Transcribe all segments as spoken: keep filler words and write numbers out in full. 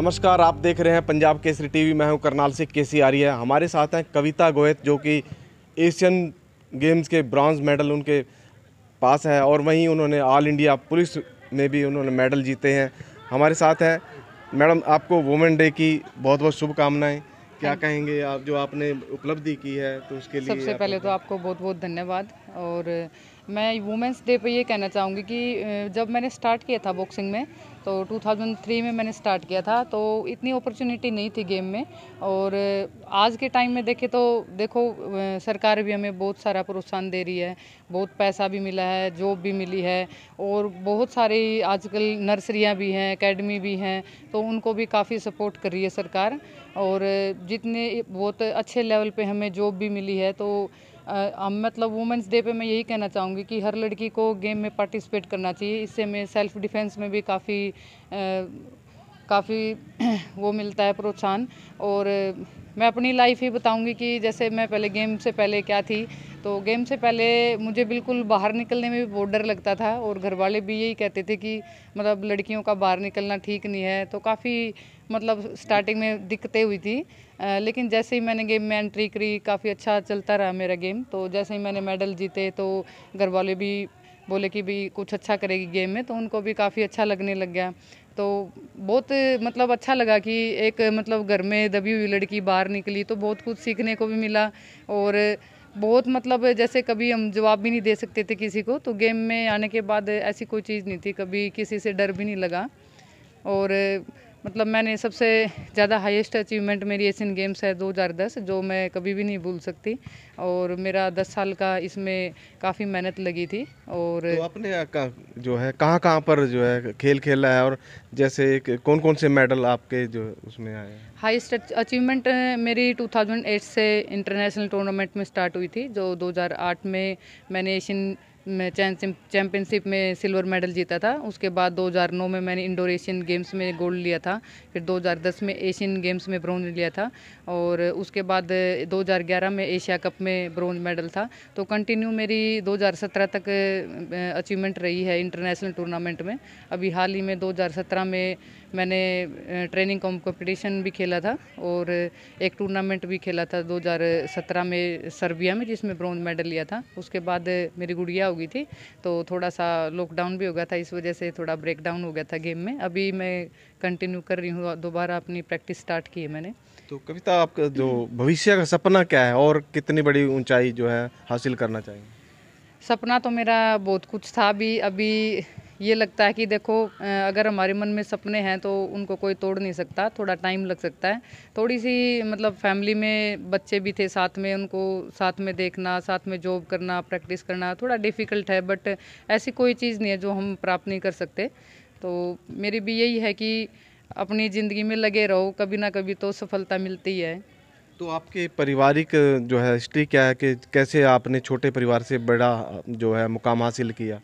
नमस्कार, आप देख रहे हैं पंजाब केसरी टीवी। मैं हूं करनाल से केसी आ रही है। हमारे साथ हैं कविता गोयत, जो कि एशियन गेम्स के ब्रॉन्ज मेडल उनके पास है और वहीं उन्होंने ऑल इंडिया पुलिस में भी उन्होंने मेडल जीते हैं। हमारे साथ हैं मैडम, आपको वुमेन डे की बहुत बहुत शुभकामनाएँ। क्या कहेंगे आप जो आपने उपलब्धि की है तो उसके लिए? सबसे पहले तो आपको बहुत बहुत धन्यवाद। और मैं वुमेंस डे पे ये कहना चाहूँगी कि जब मैंने स्टार्ट किया था बॉक्सिंग में तो दो हज़ार तीन में मैंने स्टार्ट किया था, तो इतनी अपॉर्चुनिटी नहीं थी गेम में। और आज के टाइम में देखे तो देखो सरकार भी हमें बहुत सारा प्रोत्साहन दे रही है, बहुत पैसा भी मिला है, जॉब भी मिली है और बहुत सारी आजकल नर्सरियाँ भी हैं, एकेडमी भी हैं, तो उनको भी काफ़ी सपोर्ट कर रही है सरकार। और जितने बहुत अच्छे लेवल पे हमें जॉब भी मिली है, तो हम मतलब वुमेंस डे पे मैं यही कहना चाहूँगी कि हर लड़की को गेम में पार्टिसिपेट करना चाहिए। इससे हमें सेल्फ डिफेंस में भी काफ़ी काफ़ी वो मिलता है प्रोत्साहन। और मैं अपनी लाइफ ही बताऊँगी कि जैसे मैं पहले गेम से पहले क्या थी, तो गेम से पहले मुझे बिल्कुल बाहर निकलने में भी बहुत डर लगता था और घर वाले भी यही कहते थे कि मतलब लड़कियों का बाहर निकलना ठीक नहीं है, तो काफ़ी मतलब स्टार्टिंग में दिक्कतें हुई थी। आ, लेकिन जैसे ही मैंने गेम में एंट्री करी काफ़ी अच्छा चलता रहा मेरा गेम, तो जैसे ही मैंने मेडल जीते तो घर वाले भी बोले कि भी कुछ अच्छा करेगी गेम में, तो उनको भी काफ़ी अच्छा लगने लग गया। तो बहुत मतलब अच्छा लगा कि एक मतलब घर में दबी हुई लड़की बाहर निकली, तो बहुत कुछ सीखने को भी मिला। और बहुत मतलब जैसे कभी हम जवाब भी नहीं दे सकते थे किसी को, तो गेम में आने के बाद ऐसी कोई चीज़ नहीं थी, कभी किसी से डर भी नहीं लगा। और मतलब मैंने सबसे ज़्यादा हाईएस्ट अचीवमेंट मेरी एशियन गेम्स है दो हज़ार दस, जो मैं कभी भी नहीं भूल सकती। और मेरा दस साल का इसमें काफ़ी मेहनत लगी थी। और तो आपने जो है कहाँ कहाँ पर जो है खेल खेला है और जैसे कौन कौन से मेडल आपके जो उसमें आए? हाईएस्ट अचीवमेंट मेरी दो हज़ार आठ से इंटरनेशनल टूर्नामेंट में स्टार्ट हुई थी, जो दो हज़ार आठ में मैंने एशियन मैं चैंपियनशिप में सिल्वर मेडल जीता था। उसके बाद दो हज़ार नौ में मैंने इंडोर एशियन गेम्स में गोल्ड लिया था, फिर दो हज़ार दस में एशियन गेम्स में ब्रोंज लिया था और उसके बाद दो हज़ार ग्यारह में एशिया कप में ब्रोंज मेडल था। तो कंटिन्यू मेरी दो हज़ार सत्रह तक अचीवमेंट रही है इंटरनेशनल टूर्नामेंट में। अभी हाल ही में दो हज़ार सत्रह में मैंने ट्रेनिंग कॉम्पिटिशन भी खेला था और एक टूर्नामेंट भी खेला था दो हज़ार सत्रह में सर्बिया में, जिसमें ब्रोंज मेडल लिया था। उसके बाद मेरी गुड़िया हो गई थी, तो थोड़ा सा लॉकडाउन भी हो गया था, इस वजह से थोड़ा ब्रेकडाउन हो गया था गेम में। अभी मैं कंटिन्यू कर रही हूँ, दोबारा अपनी प्रैक्टिस स्टार्ट की है मैंने। तो कविता, आपका जो भविष्य का सपना क्या है और कितनी बड़ी ऊंचाई जो है हासिल करना चाहिए? सपना तो मेरा बहुत कुछ था, भी अभी ये लगता है कि देखो अगर हमारे मन में सपने हैं तो उनको कोई तोड़ नहीं सकता, थोड़ा टाइम लग सकता है। थोड़ी सी मतलब फैमिली में बच्चे भी थे साथ में, उनको साथ में देखना, साथ में जॉब करना, प्रैक्टिस करना थोड़ा डिफ़िकल्ट है, बट ऐसी कोई चीज़ नहीं है जो हम प्राप्त नहीं कर सकते। तो मेरी भी यही है कि अपनी ज़िंदगी में लगे रहो, कभी ना कभी तो सफलता मिलती है। तो आपके पारिवारिक जो है हिस्ट्री क्या है कि कैसे आपने छोटे परिवार से बड़ा जो है मुकाम हासिल किया?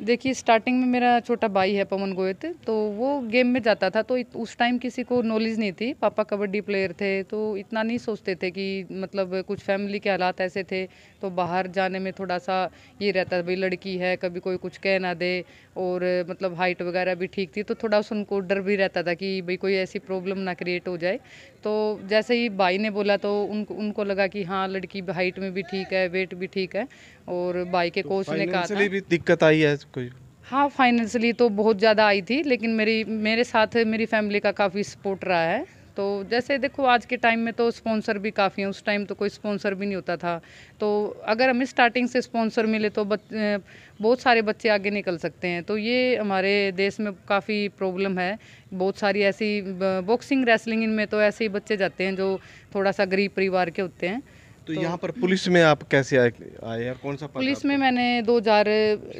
देखिए, स्टार्टिंग में मेरा छोटा भाई है पवन गोयत, तो वो गेम में जाता था, तो उस टाइम किसी को नॉलेज नहीं थी। पापा कबड्डी प्लेयर थे, तो इतना नहीं सोचते थे कि मतलब कुछ फैमिली के हालात ऐसे थे तो बाहर जाने में थोड़ा सा ये रहता था, भाई लड़की है कभी कोई कुछ कह ना दे। और मतलब हाइट वगैरह भी ठीक थी, तो थोड़ा सा उनको डर भी रहता था कि भाई कोई ऐसी प्रॉब्लम ना क्रिएट हो जाए। तो जैसे ही भाई ने बोला तो उनको उनको लगा कि हाँ लड़की हाइट में भी ठीक है, वेट भी ठीक है। और भाई के कोच ने कहा था भी दिक्कत आई है कोई? हाँ, फाइनेंशियली तो बहुत ज़्यादा आई थी, लेकिन मेरी मेरे साथ मेरी फैमिली का काफ़ी सपोर्ट रहा है। तो जैसे देखो आज के टाइम में तो स्पॉन्सर भी काफ़ी हैं, उस टाइम तो कोई स्पॉन्सर भी नहीं होता था। तो अगर हमें स्टार्टिंग से स्पॉन्सर मिले तो बहुत सारे बच्चे आगे निकल सकते हैं। तो ये हमारे देश में काफ़ी प्रॉब्लम है, बहुत सारी ऐसी बॉक्सिंग रेसलिंग इनमें तो ऐसे ही बच्चे जाते हैं जो थोड़ा सा गरीब परिवार के होते हैं। तो, तो यहाँ पर पुलिस में आप कैसे आए आए और कौन सा? पुलिस में मैंने दो हज़ार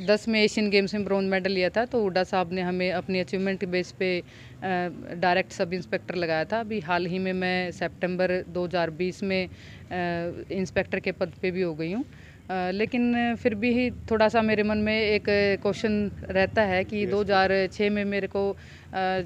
दस में एशियन गेम्स में ब्रोंज मेडल लिया था, तो हुड्डा साहब ने हमें अपनी अचीवमेंट के बेस पे डायरेक्ट सब इंस्पेक्टर लगाया था। अभी हाल ही में मैं सितंबर दो हज़ार बीस में इंस्पेक्टर के पद पे भी हो गई हूँ। लेकिन फिर भी थोड़ा सा मेरे मन में एक क्वेश्चन रहता है कि दो हज़ार छह में मेरे को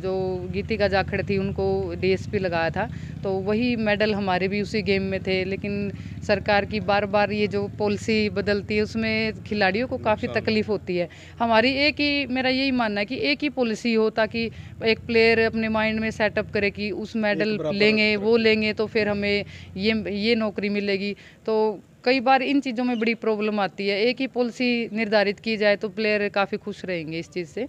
जो गीतिका जाखड़ थी उनको डी एस पी लगाया था, तो वही मेडल हमारे भी उसी गेम में थे। लेकिन सरकार की बार बार ये जो पॉलिसी बदलती है उसमें खिलाड़ियों को काफ़ी तकलीफ़ होती है। हमारी एक ही, मेरा यही मानना है कि एक ही पॉलिसी हो ताकि एक प्लेयर अपने माइंड में सेटअप करे कि उस मेडल लेंगे वो लेंगे तो फिर हमें ये ये नौकरी मिलेगी। तो कई बार इन चीज़ों में बड़ी प्रॉब्लम आती है, एक ही पॉलिसी निर्धारित की जाए तो प्लेयर काफ़ी खुश रहेंगे इस चीज़ से।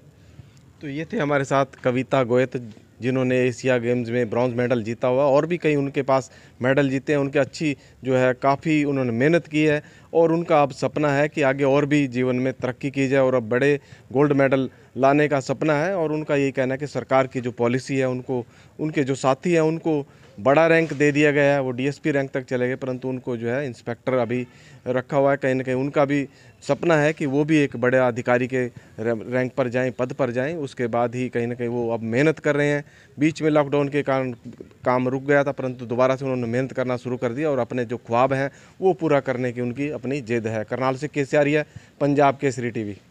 तो ये थे हमारे साथ कविता गोयत जिन्होंने एशिया गेम्स में ब्रॉन्ज मेडल जीता हुआ, और भी कई उनके पास मेडल जीते हैं। उनके अच्छी जो है काफ़ी उन्होंने मेहनत की है और उनका अब सपना है कि आगे और भी जीवन में तरक्की की जाए और अब बड़े गोल्ड मेडल लाने का सपना है। और उनका यही कहना है कि सरकार की जो पॉलिसी है उनको, उनके जो साथी हैं उनको बड़ा रैंक दे दिया गया है, वो डी एस पी रैंक तक चले गए, परंतु उनको जो है इंस्पेक्टर अभी रखा हुआ है। कहीं ना कहीं उनका भी सपना है कि वो भी एक बड़े अधिकारी के रैंक पर जाएं, पद पर जाएं, उसके बाद ही कहीं ना कहीं वो अब मेहनत कर रहे हैं। बीच में लॉकडाउन के कारण काम रुक गया था, परंतु दोबारा से उन्होंने मेहनत करना शुरू कर दिया और अपने जो ख्वाब हैं वो पूरा करने की उनकी अपनी जिद है। करनाल से केसरी है, पंजाब केसरी टी वी।